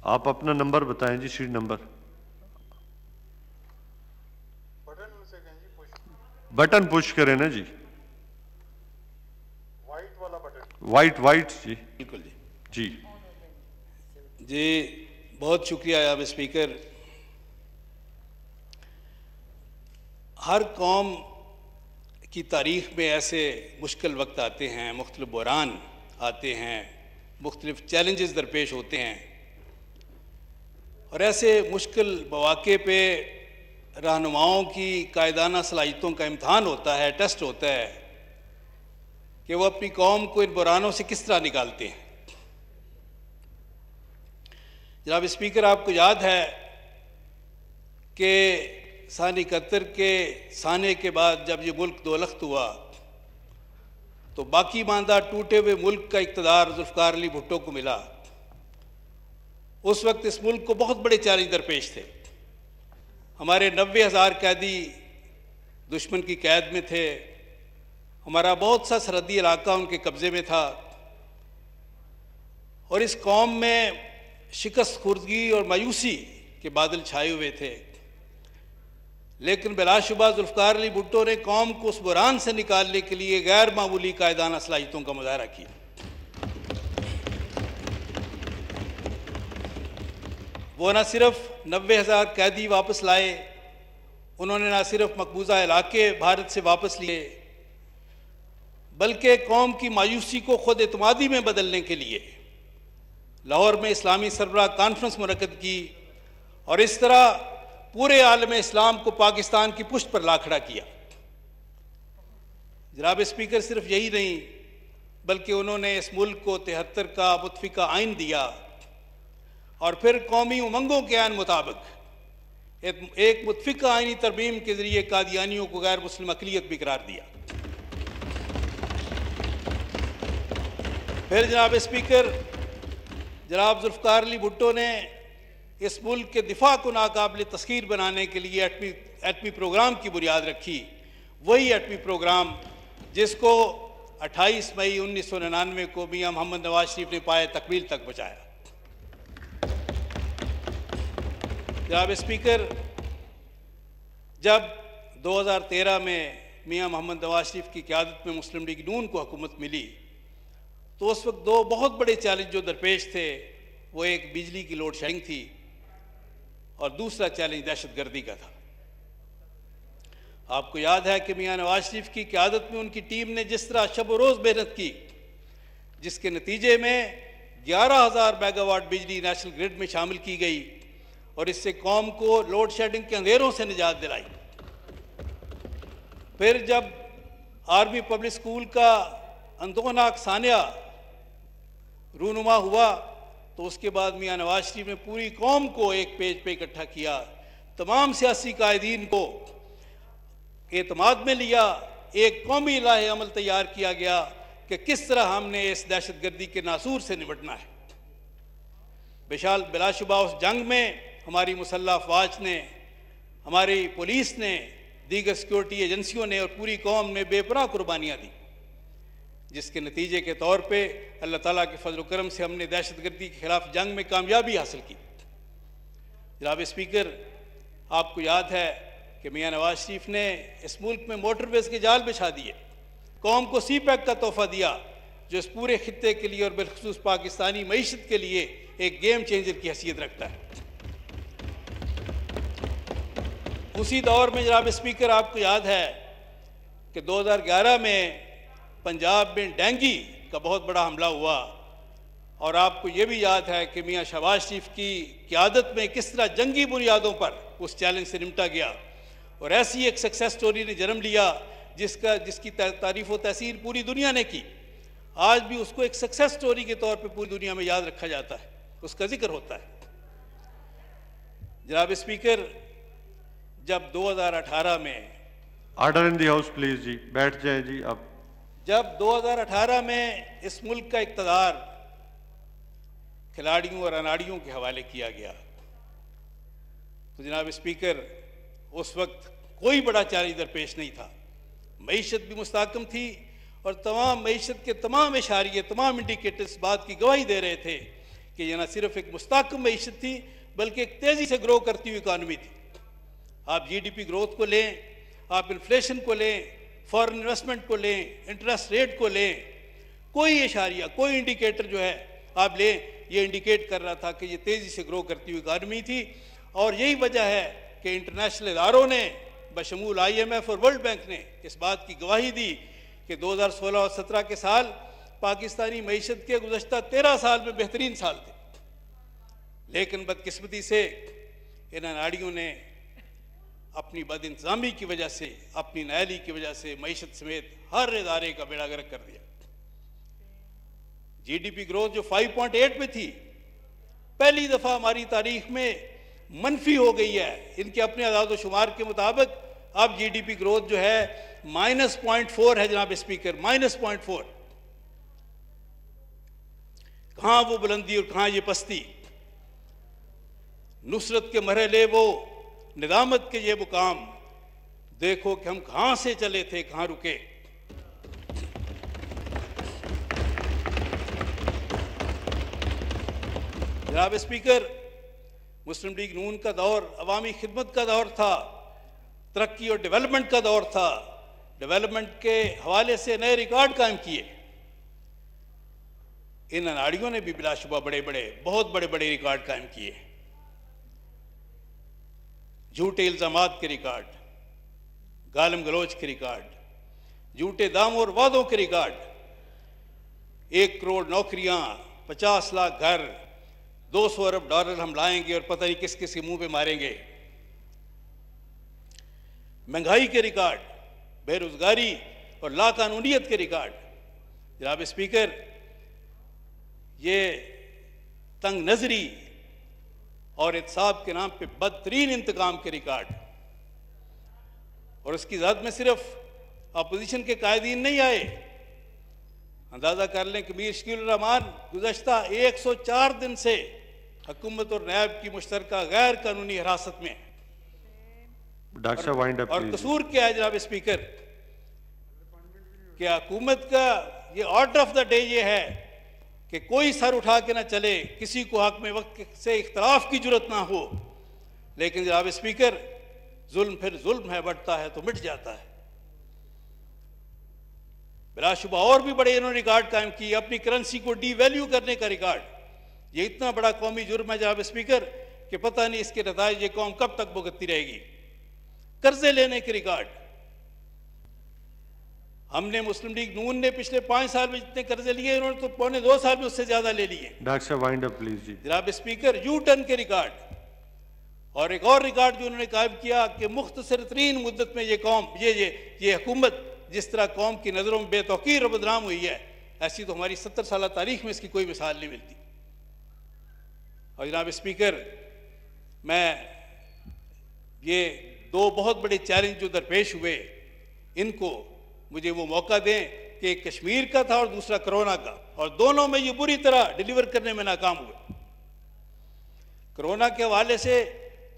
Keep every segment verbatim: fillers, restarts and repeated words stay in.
आप अपना नंबर बताएं जी, सीट नंबर। बटन पुश करें ना जी, वाइट वाला बटन, वाइट वाइट जी, बिल्कुल जी जी जी। बहुत शुक्रिया जनाब स्पीकर। हर कौम की तारीख में ऐसे मुश्किल वक्त आते हैं, मुख्तलिफ बुरान आते हैं, मुख्तलिफ चैलेंजेस दरपेश होते हैं, और ऐसे मुश्किल मौक़े पे रहनुमाओं की कायदाना सलाहियतों का इम्तहान होता है, टेस्ट होता है कि वो अपनी कौम को इन बुरानों से किस तरह निकालते हैं। जनाब स्पीकर, आपको याद है कि सन इकहत्तर के साने के बाद जब ये मुल्क दोलख्त हुआ तो बाकी मांदा टूटे हुए मुल्क का इक़्तिदार ज़ुल्फ़िकार अली भुट्टो को मिला। उस वक्त इस मुल्क को बहुत बड़े चैलेंज दरपेश थे। हमारे नब्बे हज़ार कैदी दुश्मन की कैद में थे, हमारा बहुत सा सरहदी इलाका उनके कब्ज़े में था, और इस कौम में शिकस्त खुर्दगी और मायूसी के बादल छाए हुए थे। लेकिन बिलाशुबा ज़ुल्फ़िकार अली भुट्टो ने कौम को उस बुरान से निकालने के लिए गैर मामूली कायदाना सलाहियतों का मुजाहरा किया। वो न सिर्फ नब्बे हज़ार कैदी वापस लाए, उन्होंने न सिर्फ मकबूजा इलाके भारत से वापस लिए, बल्कि कौम की मायूसी को खुद एतमादी में बदलने के लिए लाहौर में इस्लामी सरबराह कॉन्फ्रेंस मुनक़द की, और इस तरह पूरे आलम इस्लाम को पाकिस्तान की पुष्ट पर ला खड़ा किया। जनाब स्पीकर, सिर्फ यही नहीं बल्कि उन्होंने इस मुल्क को तिहत्तर का मुतफ़िका आइन दिया, और फिर कौमी उमंगों के आइन मुताबिक एक, एक मुतफ़िका आइनी तरमीम के ज़रिए कादियानियों को गैर मुस्लिम अक़लियत भी करार दिया। फिर जनाब स्पीकर, जनाब ज़ुल्फ़िकार अली भुट्टो ने इस मुल्क के दिफा को नाकाबिल तस्खीर बनाने के लिए एटमी एटमी प्रोग्राम की बुनियाद रखी। वही एटमी प्रोग्राम जिसको अट्ठाईस मई उन्नीस सौ निन्यानवे को मियां मोहम्मद नवाज शरीफ ने पाए तकमील तक पहुँचाया। जनाब स्पीकर, जब दो हज़ार तेरह में मियां मोहम्मद नवाज शरीफ की क़यादत में मुस्लिम लीग नून को हुकूमत मिली तो उस वक्त दो बहुत बड़े चैलेंज जो दरपेश थे, वो एक बिजली की लोड शेडिंग थी और दूसरा चैलेंज दहशतगर्दी का था। आपको याद है कि मियां नवाज शरीफ की क़यादत में उनकी टीम ने जिस तरह शब रोज़ मेहनत की, जिसके नतीजे में ग्यारह हज़ार मेगावाट बिजली नेशनल ग्रिड में शामिल की गई और इससे कौम को लोड शेडिंग के अंधेरों से निजात दिलाई। फिर जब आर्मी पब्लिक स्कूल का अंदोनाक सानिया रूनुमा हुआ तो उसके बाद मियां नवाज शरीफ ने पूरी कौम को एक पेज पे इकट्ठा किया, तमाम सियासी कायदीन को एतमाद में लिया, एक कौमी लाहे अमल तैयार किया गया कि किस तरह हमने इस दहशतगर्दी के नासूर से निपटना है। बिशाल बिलाशुबा उस जंग में हमारी मुसल्ह अफवाज ने, हमारी पुलिस ने, दीगर सिक्योरिटी एजेंसियों ने और पूरी कौम ने बेपनाह कुर्बानियाँ दी, जिसके नतीजे के तौर पे अल्लाह ताला के फजल करम से हमने दहशतगर्दी के खिलाफ जंग में कामयाबी हासिल की। जनाब स्पीकर, आपको याद है कि मियां नवाज शरीफ ने इस मुल्क में मोटरवेज के जाल बिछा दिए, कौम को सी पैक का तोहफा दिया जो इस पूरे खित्ते के लिए और बिलखसूस पाकिस्तानी मईशत के लिए एक गेम चेंजर की हैसियत रखता है। उसी दौर में जनाब स्पीकर, आपको याद है कि दो हज़ार ग्यारह में पंजाब में डेंगी का बहुत बड़ा हमला हुआ, और आपको ये भी याद है कि मियां शहबाज शरीफ की क़यादत में किस तरह जंगी बुनियादों पर उस चैलेंज से निपटा गया और ऐसी एक सक्सेस स्टोरी ने जन्म लिया जिसका जिसकी तारीफ़ व तहसीन पूरी दुनिया ने की। आज भी उसको एक सक्सेस स्टोरी के तौर पे पूरी दुनिया में याद रखा जाता है, उसका जिक्र होता है। जनाब स्पीकर, जब दो हज़ार अठारह में order in the house please जी, बैठ जाए जी आप। जब दो हज़ार अठारह में इस मुल्क का इक़्तिदार खिलाड़ियों और अनाड़ियों के हवाले किया गया तो जनाब स्पीकर, उस वक्त कोई बड़ा चैलेंज दरपेश नहीं था। मईशत भी मुस्तकम थी और तमाम मईशत के तमाम इशारे, तमाम इंडिकेटर्स बात की गवाही दे रहे थे कि ये ना सिर्फ एक मुस्तकम मीशत थी बल्कि एक तेज़ी से ग्रो करती हुई इकानमी थी। आप जीडीपी ग्रोथ को लें, आप इन्फ्लेशन को लें, फॉरेन इन्वेस्टमेंट को लें, इंटरेस्ट रेट को लें, कोई इशारिया कोई इंडिकेटर जो है आप लें, ये इंडिकेट कर रहा था कि ये तेज़ी से ग्रो करती हुई इकानमी थी। और यही वजह है कि इंटरनेशनल इदारों ने बशमूल आई एम एफ और वर्ल्ड बैंक ने इस बात की गवाही दी कि दो हज़ार सोलह और सत्रह के साल पाकिस्तानी मईशत के गुज़श्ता तेरह साल में बेहतरीन साल थे। लेकिन बदकिस्मती से इन अनाड़ियों ने अपनी बदइंतज़ामी की वजह से, अपनी नाअहली की वजह से मईशत समेत हर इदारे का बेड़ा गर्क कर दिया। जीडीपी ग्रोथ जो पाँच पॉइंट आठ पे थी, पहली दफ़ा हमारी तारीख में मनफी हो गई है। इनके अपने आदादोशुमार के मुताबिक अब जीडीपी ग्रोथ जो है माइनस पॉइंट फोर है। जनाब स्पीकर, माइनस पॉइंट फोर, कहाँ वो बुलंदी और कहाँ ये पस्ती। नुसरत के मरहले वो निदामत के ये मुकाम, देखो कि हम कहाँ से चले थे कहाँ रुके। जनाब स्पीकर, मुस्लिम लीग नून का दौर अवामी खिदमत का दौर था, तरक्की और डेवलपमेंट का दौर था। डेवलपमेंट के हवाले से नए रिकॉर्ड कायम किए। इन अनाड़ियों ने भी बिलाशुबा बड़े बड़े बहुत बड़े बड़े रिकॉर्ड कायम किए, झूठे इल्ज़ामात के रिकॉर्ड, गालम गलोच के रिकॉर्ड, झूठे दाम और वादों के रिकॉर्ड, एक करोड़ नौकरियां, पचास लाख घर, दो सौ अरब डॉलर हम लाएंगे और पता नहीं किस किस के मुंह पे मारेंगे, महंगाई के रिकॉर्ड, बेरोजगारी और लाकानूनियत के रिकॉर्ड। जनाब स्पीकर, ये तंग नजरी और एहतसाब के नाम पे बदतरीन इंतकाम के रिकॉर्ड। और इसकी जद में सिर्फ अपोजिशन के कायदीन नहीं आए, अंदाज़ा कर लें कि मीर शकील उर रहमान गुज़श्ता एक सौ चार दिन से हुकूमत और नायब की मुश्तरका गैर कानूनी हिरासत में। डॉक्टर साहब वाइंड अप। और कसूर क्या है जनाब स्पीकर? क्या हुकूमत का ये ऑर्डर ऑफ द डे ये है कि कोई सर उठा के ना चले, किसी को हक में वक्त से इख्तलाफ की जरूरत ना हो। लेकिन जनाब स्पीकर, जुल्म फिर जुल्म है, बढ़ता है तो मिट जाता है। बिलाशुबा और भी बड़े इन्होंने रिकॉर्ड कायम किए, अपनी करेंसी को डीवैल्यू करने का रिकॉर्ड। ये इतना बड़ा कौमी जुर्म है जनाब स्पीकर कि पता नहीं इसके नताइज ये कौम कब तक भुगतती रहेगी। कर्जे लेने के रिकॉर्ड, हमने मुस्लिम लीग नून ने पिछले पाँच साल में जितने कर्जे लिए इन्होंने तो पौने दो साल में उससे ज्यादा ले लिए। डॉक्टर साहब वाइंड अप प्लीज जी। जनाब स्पीकर, यू टर्न के रिकॉर्ड और एक और रिकॉर्ड जो उन्होंने कायम किया कि मुख्तसर तरीन मुद्दत में ये कौम ये ये ये हुकूमत जिस तरह कौम की नज़रों में बेतौकीर और बदनाम हुई है, ऐसी तो हमारी सत्तर साल तारीख में इसकी कोई मिसाल नहीं मिलती। और जनाब स्पीकर, मैं ये दो बहुत बड़े चैलेंज जो दरपेश हुए, इनको मुझे वो मौका दें कि एक कश्मीर का था और दूसरा कोरोना का, और दोनों में ये बुरी तरह डिलीवर करने में नाकाम हुए। कोरोना के हवाले से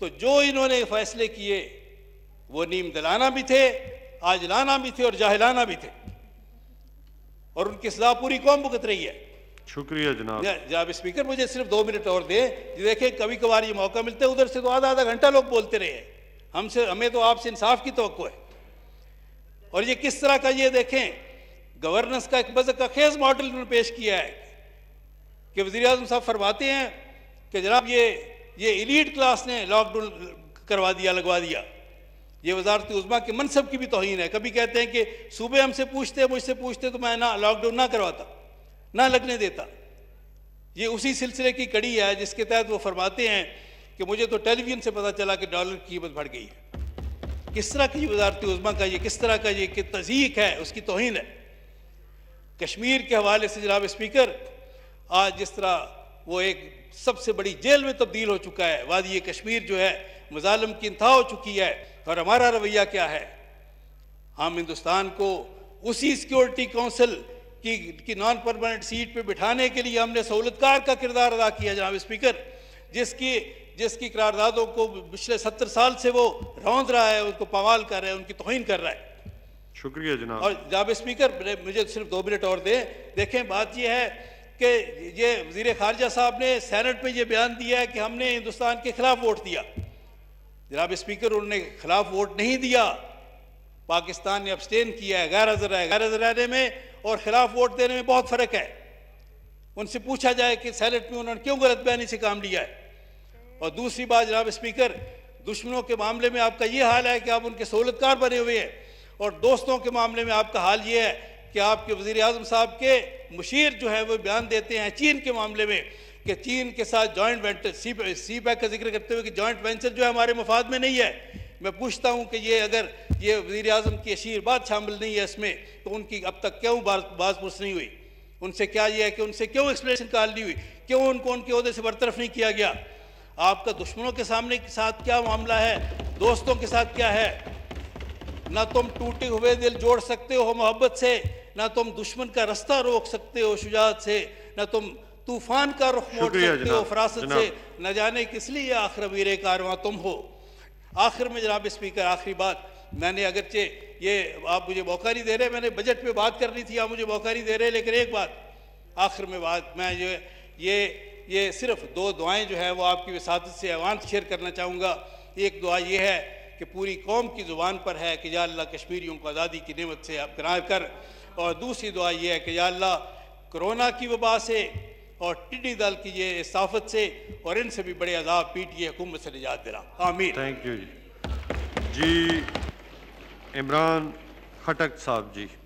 तो जो इन्होंने फैसले किए वो नीम दिलाना भी थे, आजलाना भी थे और जाहिलाना भी थे, और उनकी सजा पूरी कौम भुगत रही है। शुक्रिया जनाब। जनाब स्पीकर, मुझे सिर्फ दो मिनट और दें। देखें, कभी कभार ये मौका मिलता है, उधर से तो आधा आधा घंटा लोग बोलते रहे। हमसे हमें तो आपसे इंसाफ की तवक्को है। और ये किस तरह का, ये देखें, गवर्नेंस का एक बज़ का खेज मॉडल उन्होंने पेश किया है कि वज़ीर आज़म साहब फरमाते हैं कि जनाब ये ये एलीट क्लास ने लॉकडाउन करवा दिया, लगवा दिया। ये वजारत उज़्मा के मनसब की भी तौहीन है। कभी कहते हैं कि सूबे हमसे पूछते मुझसे पूछते तो मैं ना लॉकडाउन ना करवाता, ना लगने देता। ये उसी सिलसिले की कड़ी है जिसके तहत वो फरमाते हैं कि मुझे तो टेलीविज़न से पता चला कि डॉलर की कीमत बढ़ गई है। किस तरह की वजारत उज़्मा का ये किस तरह का ये कि तज़ीक है, उसकी तौहीन है। कश्मीर के हवाले से जनाब स्पीकर, आज जिस तरह वो एक सबसे बड़ी जेल में तब्दील हो चुका है, वादी कश्मीर जो है मुजालिम की इंतहा हो चुकी है। और हमारा रवैया क्या है? हम हिंदुस्तान को उसी सिक्योरिटी काउंसिल की, की नॉन परमानेंट सीट पे बिठाने के लिए हमने सहूलतकार का किरदार अदा किया जनाब स्पीकर, जिसकी जिसकी करारदादों को पिछले सत्तर साल से वो रौंद रहा है, उनको पवाल कर रहा है, उनकी तौहीन कर रहा है। शुक्रिया जनाब। और जनाब स्पीकर, मुझे सिर्फ दो मिनट और दें। देखें, बात यह है कि ये वज़ीर ख़ारजा साहब ने सेनेट में ये बयान दिया है कि हमने हिंदुस्तान के खिलाफ वोट दिया। जनाब स्पीकर, उन्होंने खिलाफ वोट नहीं दिया, पाकिस्तान ने अब्सटेन किया है, गैर हाज़िर है। गैर हाज़िर रहने में और खिलाफ वोट देने में बहुत फ़र्क है। उनसे पूछा जाए कि सेनेट में उन्होंने क्यों गलत बयानी से काम लिया है। और दूसरी बात जनाब स्पीकर, दुश्मनों के मामले में आपका ये हाल है कि आप उनके सहूलतकार बने हुए हैं, और दोस्तों के मामले में आपका हाल ये है कि आपके वज़ीर आज़म साहब के मुशीर जो है वो बयान देते हैं चीन के मामले में कि चीन के साथ joint venture C CPEC का जिक्र करते हुए कि जॉइंट वेंचर जो है हमारे मफाद में नहीं है। मैं पूछता हूँ कि ये अगर ये वज़ीर आज़म की अशीरबात शामिल नहीं है इसमें, तो उनकी अब तक क्यों बाजपुरस नहीं हुई? उनसे क्या ये है कि उनसे क्यों एक्सप्लेनेशन निकाल ली हुई? क्यों उनको उनके ओहदे से बरतरफ नहीं किया गया? आपका दुश्मनों के सामने के साथ क्या मामला है, दोस्तों के साथ क्या है? ना तुम टूटे हुए दिल जोड़ सकते हो मोहब्बत से, ना तुम दुश्मन का रास्ता रोक सकते हो शुजाअत से, ना तुम तूफान का रुख मोड़ सकते हो फरासत से। न जाने किस लिए आखिर वीरे कारवां तुम हो। आखिर में जनाब स्पीकर, आखिरी बात, मैंने अगरचे ये आप मुझे मौका नहीं दे रहे, मैंने बजट पे बात करनी थी, आप मुझे मौका नहीं दे रहे, लेकिन एक बात आखिर में बात मैं जो ये ये सिर्फ दो दुआएं जो है वो आपकी विसात से ऐवान शेयर करना चाहूँगा। एक दुआ ये है कि पूरी कौम की ज़ुबान पर है कि या अल्लाह कश्मीरियों को आज़ादी की नेमत से आप करार कर, और दूसरी दुआ ये है कि या अल्लाह कोरोना की वबा से और टिड्डी दल की ये इसाफत से और इनसे भी बड़े अजाब पीटिए हुकूमत से निजात दिला। आमीन। थैंक यू जी। जी इमरान खटक साहब जी।